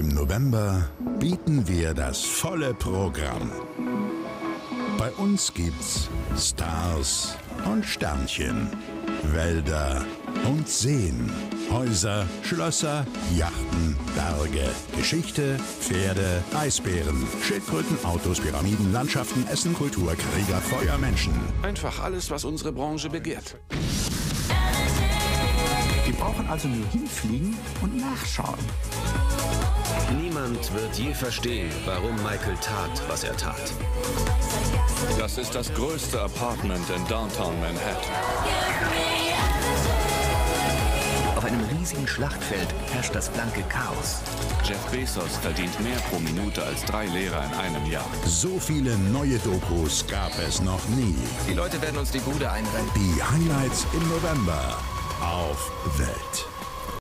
Im November bieten wir das volle Programm. Bei uns gibt's Stars und Sternchen, Wälder und Seen, Häuser, Schlösser, Yachten, Berge, Geschichte, Pferde, Eisbären, Schildkröten, Autos, Pyramiden, Landschaften, Essen, Kultur, Krieger, Feuer, Menschen. Einfach alles, was unsere Branche begehrt. Wir brauchen also nur hinfliegen und nachschauen. Niemand wird je verstehen, warum Michael tat, was er tat. Das ist das größte Apartment in Downtown Manhattan. Auf einem riesigen Schlachtfeld herrscht das blanke Chaos. Jeff Bezos verdient mehr pro Minute als 3 Lehrer in einem Jahr. So viele neue Dokus gab es noch nie. Die Leute werden uns die Bude einrennen. Die Highlights im November auf Welt.